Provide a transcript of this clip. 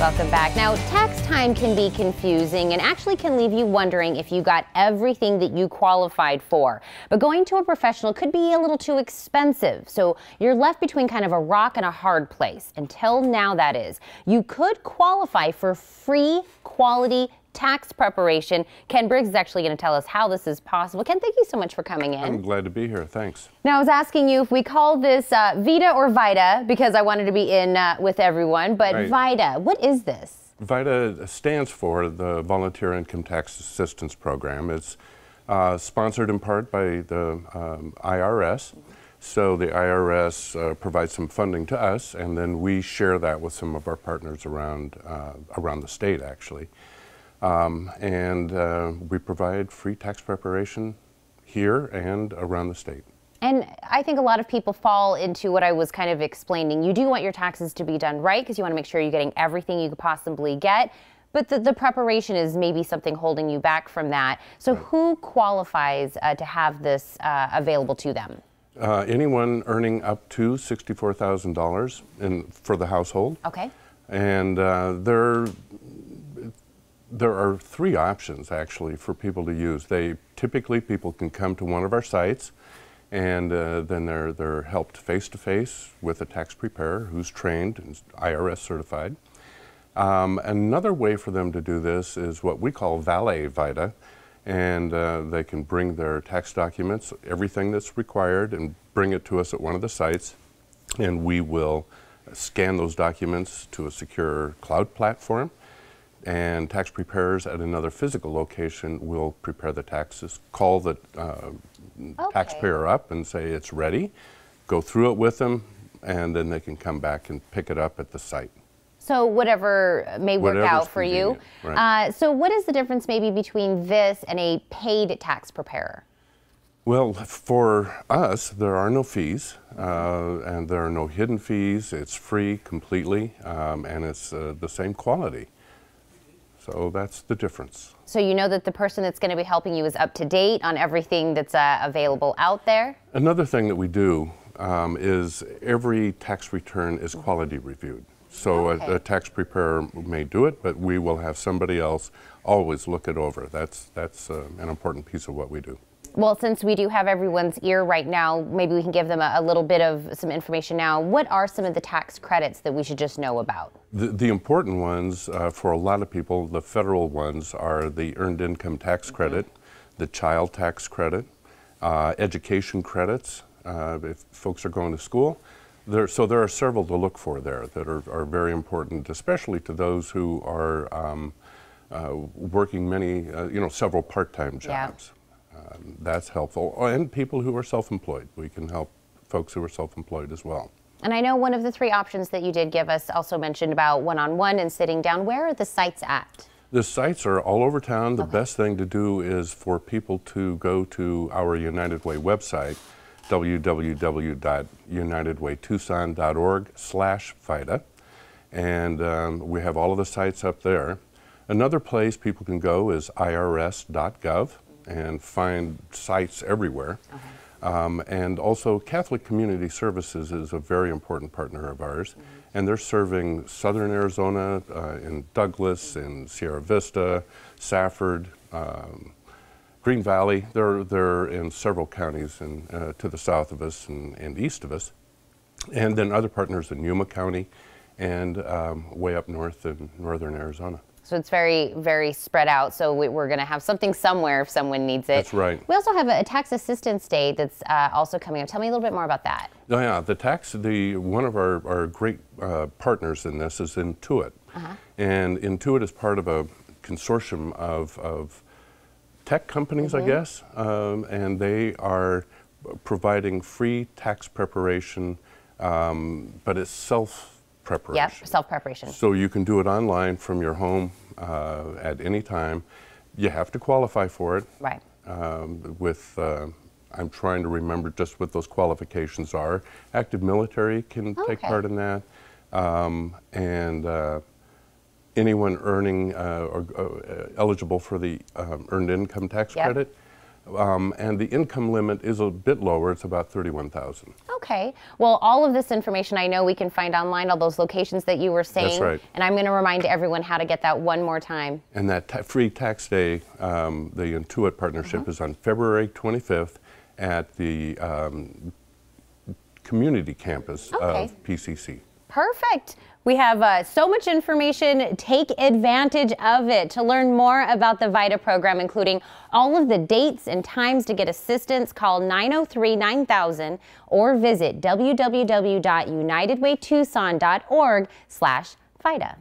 Welcome back. Now, tax time can be confusing and actually can leave you wondering if you got everything that you qualified for. But going to a professional could be a little too expensive, so you're left between kind of a rock and a hard place. Until now, that is. You could qualify for free quality tax preparation. Ken Briggs is actually going to tell us how this is possible. Ken, thank you so much for coming in. I'm glad to be here. Thanks. Now, I was asking you if we call this Vita or Vita because I wanted to be in with everyone, but right. Vita, what is this? Vita stands for the Volunteer Income Tax Assistance Program. It's sponsored in part by the IRS. So the IRS provides some funding to us, and then we share that with some of our partners around the state, actually. We provide free tax preparation here and around the state. And I think a lot of people fall into what I was kind of explaining. You do want your taxes to be done right because you want to make sure you're getting everything you could possibly get, but the preparation is maybe something holding you back from that. So right. Who qualifies to have this available to them? Anyone earning up to $64,000 for the household. Okay. And there are three options, actually, for people to use. People can come to one of our sites, and then they're helped face-to-face with a tax preparer who's trained and IRS certified. Another way for them to do this is what we call Valet Vita, and they can bring their tax documents, everything that's required, and bring it to us at one of the sites, and we will scan those documents to a secure cloud platform. And tax preparers at another physical location will prepare the taxes, call the taxpayer up and say it's ready, go through it with them, and then they can come back and pick it up at the site. So whatever may work out for you. Right. So what is the difference maybe between this and a paid tax preparer? Well, for us, there are no fees, and there are no hidden fees. It's free completely, and it's the same quality. So that's the difference. So you know that the person that's going to be helping you is up to date on everything that's available out there? Another thing that we do is every tax return is quality reviewed. So okay. A tax preparer may do it, but we will have somebody else always look it over. That's an important piece of what we do. Well, since we do have everyone's ear right now, maybe we can give them a little bit of some information now. What are some of the tax credits that we should just know about? The important ones for a lot of people, the federal ones, are the Earned Income Tax Credit, the Child Tax Credit, education credits, if folks are going to school. So there are several to look for there that are very important, especially to those who are working several part-time jobs. Yeah. That's helpful, and people who are self-employed. We can help folks who are self-employed as well. And I know one of the three options that you did give us also mentioned about one-on-one and sitting down. Where are the sites at? The sites are all over town. The best thing to do is for people to go to our United Way website, www.unitedwaytucson.org/Vita, and we have all of the sites up there. Another place people can go is irs.gov. and find sites everywhere. And also Catholic Community Services is a very important partner of ours, and they're serving Southern Arizona, in Douglas, in Sierra Vista, Safford, Green Valley. They're in several counties to the south of us and east of us, and then other partners in Yuma County and way up north in northern Arizona. So it's very, very spread out. So we're going to have something somewhere if someone needs it. That's right. We also have a tax assistance day that's also coming up. Tell me a little bit more about that. Oh, yeah, one of our great partners in this is Intuit, and Intuit is part of a consortium of tech companies, I guess, and they are providing free tax preparation, but it's self-preparation. Yep, self-preparation. So you can do it online from your home at any time. You have to qualify for it. Right. I'm trying to remember just what those qualifications are. Active military can take part in that. Anyone earning eligible for the Earned Income Tax Credit And the income limit is a bit lower. It's about $31,000. Okay. Well, all of this information I know we can find online, all those locations that you were saying. That's right. And I'm going to remind everyone how to get that one more time. And that free tax day, the Intuit partnership is on February 25th at the community campus of PCC. Perfect. We have so much information. Take advantage of it. To learn more about the VITA program, including all of the dates and times to get assistance, call 903-9000 or visit www.unitedwaytucson.org/VITA.